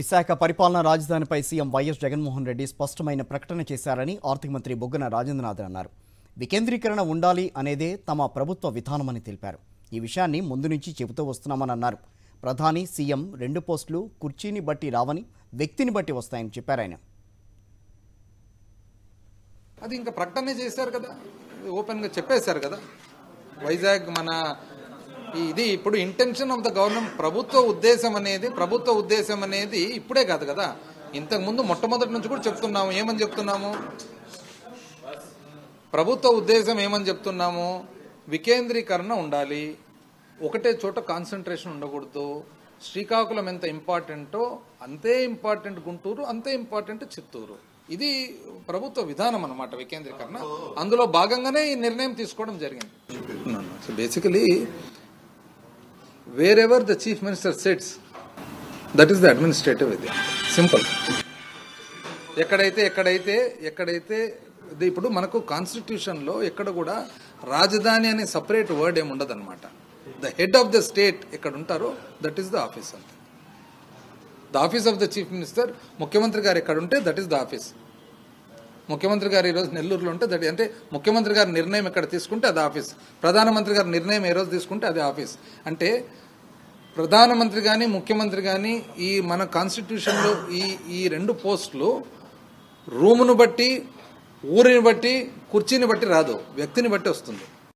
విశాఖ పరిపాలన రాజధానిపై CM YS Jaganmohan Reddy స్పష్టమైన ప్రకటన చేశారని ఆర్థిక మంత్రి బుగ్గన రాజేంద్రనాథ్ అన్నారు. వికేంద్రీకరణ ఉండాలి అనేదే తమ ప్రభుత్వ విధానమని తెలిపారు. ఈ విషయాన్ని ముందు నుంచి చెబుతూ వస్తున్నామని అన్నారు. ప్రధాని సీఎం రెండు పోస్టులు కుర్చీని బట్టి రావని వ్యక్తిని బట్టి వస్తాయని చెప్పారు ఆయన. అది ఇంకా ప్రకటన చేశారు కదా, ఓపెన్ గా చెప్పేశారు కదా. వైజాగ్ మన ఇది ఇప్పుడు ఇంటెన్షన్ ఆఫ్ ద గవర్నమెంట్, ప్రభుత్వ ఉద్దేశం అనేది ఇప్పుడే కాదు కదా, ఇంతకుముందు మొట్టమొదటి నుంచి కూడా చెప్తున్నాము. ఏమని చెప్తున్నాము? ప్రభుత్వ ఉద్దేశం ఏమని చెప్తున్నాము? వికేంద్రీకరణ ఉండాలి, ఒకటే చోట కాన్సన్ట్రేషన్ ఉండకూడదు. శ్రీకాకుళం ఎంత ఇంపార్టెంటో అంతే ఇంపార్టెంట్ గుంటూరు, అంతే ఇంపార్టెంట్ చిత్తూరు. ఇది ప్రభుత్వ విధానం అన్నమాట వికేంద్రీకరణ. అందులో భాగంగానే ఈ నిర్ణయం తీసుకోవడం జరిగింది. So basically wherever the chief minister sits, that is the administrative idea. Simple. ఎక్కడైతే ఇప్పుడు మనకు కాన్స్టిట్యూషన్లో ఎక్కడ కూడా రాజధాని అనే సపరేట్ వర్డ్ ఏమి ఉండదు అనమాట. The head of the state ఎక్కడ ఉంటారో దట్ ఈస్ ద ఆఫీస్ అంతే. The office of the chief minister, ముఖ్యమంత్రి గారు ఎక్కడ ఉంటే దట్ ఈస్ ద ఆఫీస్. ముఖ్యమంత్రి గారు ఈరోజు నెల్లూరులో ఉంటే దట్ అంటే ముఖ్యమంత్రి గారి నిర్ణయం ఎక్కడ తీసుకుంటే అది ఆఫీస్. ప్రధానమంత్రి గారి నిర్ణయం ఏ రోజు తీసుకుంటే అది ఆఫీస్. అంటే ప్రధానమంత్రి కానీ ముఖ్యమంత్రి కానీ ఈ మన కాన్స్టిట్యూషన్లో ఈ రెండు పోస్టులు రూమును బట్టి, ఊరిని బట్టి, కుర్చీని బట్టి రాదు, వ్యక్తిని బట్టి వస్తుంది.